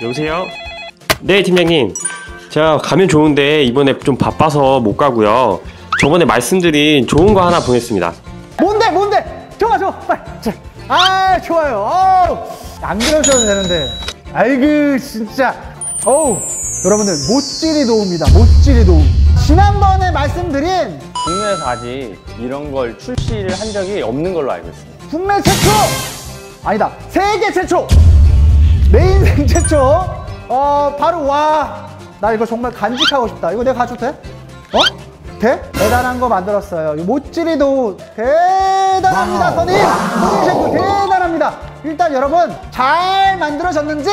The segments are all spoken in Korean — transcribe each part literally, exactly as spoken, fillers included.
여보세요? 네, 팀장님. 제가 가면 좋은데 이번에 좀 바빠서 못 가고요. 저번에 말씀드린 좋은 거 하나 보냈습니다. 뭔데? 뭔데? 좋아, 좋아. 빨리. 아, 좋아요. 어우, 안 그러셔도 되는데. 아이고, 진짜. 어우, 여러분들, 모찌리도후입니다. 모찌리도후. 지난번에 말씀드린 국내에서 아직 이런 걸 출시를 한 적이 없는 걸로 알고 있습니다. 국내 최초! 아니다, 세계 최초! 내 인생 최초! 어, 바로 와! 나 이거 정말 간직하고 싶다. 이거 내가 가져도 돼? 어? 돼? 대단한 거 만들었어요. 이 모찌리도후 대단합니다. 선임! 선임 셰프 대단합니다. 일단 여러분, 잘 만들어졌는지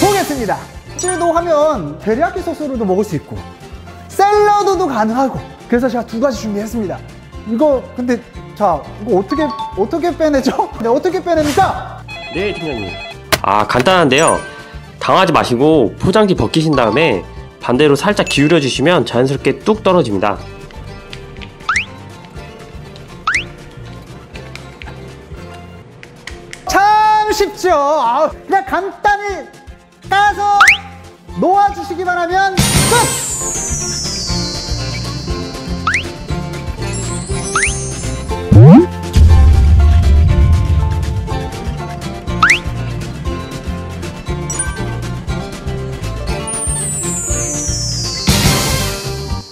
보겠습니다. 모찌리도후 하면 데리야끼 소스로도 먹을 수 있고 샐러드도 가능하고, 그래서 제가 두 가지 준비했습니다. 이거 근데 자, 이거 어떻게 어떻게 빼내죠? 근데 어떻게 빼냅니까? 네, 팀장님. 아, 간단한데요. 당하지 마시고 포장지 벗기신 다음에 반대로 살짝 기울여 주시면 자연스럽게 뚝 떨어집니다. 참 쉽죠? 아, 그냥 간단히 까서 놓아 주시기만 하면 끝!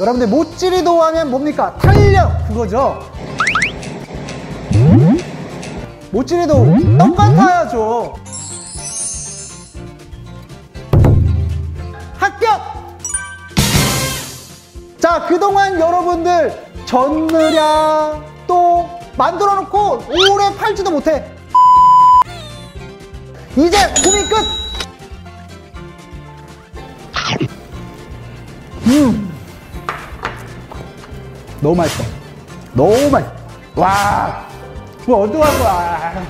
여러분들, 모찌리도후 하면 뭡니까? 탄력! 그거죠. 모찌리도후 똑같아야죠. 합격! 자, 그동안 여러분들 졌느냐, 또 만들어 놓고 오래 팔지도 못해. 이제 고민 끝! 음. 너무 맛있어. 너무 맛있어. 와, 이거 어떡할 거야.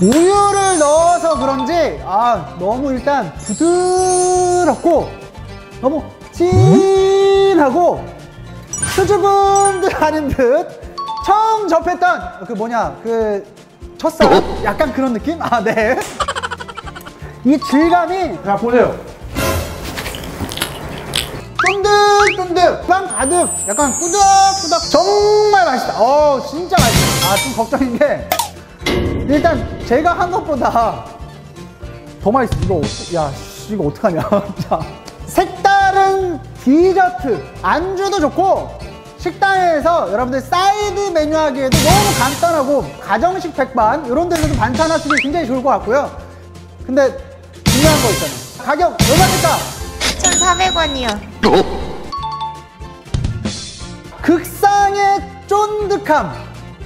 우유를 넣어서 그런지, 아, 너무 일단 부드럽고, 너무 진하고, 수줍음들 아닌 듯, 처음 접했던, 그 뭐냐, 그, 첫사랑? 약간 그런 느낌? 아, 네. 이 질감이, 자, 보세요. 쫀득쫀득 빵 가득, 약간 꾸덕꾸덕, 정말 맛있다. 어, 진짜 맛있다. 아, 좀 걱정인 게 일단 제가 한 것보다 더 맛있어. 이거 야, 이거 어떡하냐. 자, 색다른 디저트 안주도 좋고, 식당에서 여러분들 사이드 메뉴 하기에도 너무 간단하고, 가정식 백반 이런 데서도 반찬 하시기 굉장히 좋을 것 같고요. 근데 중요한 거 있잖아요. 가격 얼마입니까? 이천사백 원이요. 극상의 쫀득함,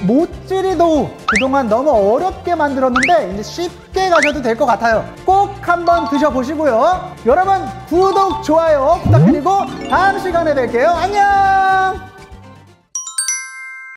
모찌리도후. 그동안 너무 어렵게 만들었는데 이제 쉽게 가셔도 될 것 같아요. 꼭 한번 드셔보시고요. 여러분, 구독, 좋아요 부탁드리고 다음 시간에 뵐게요. 안녕!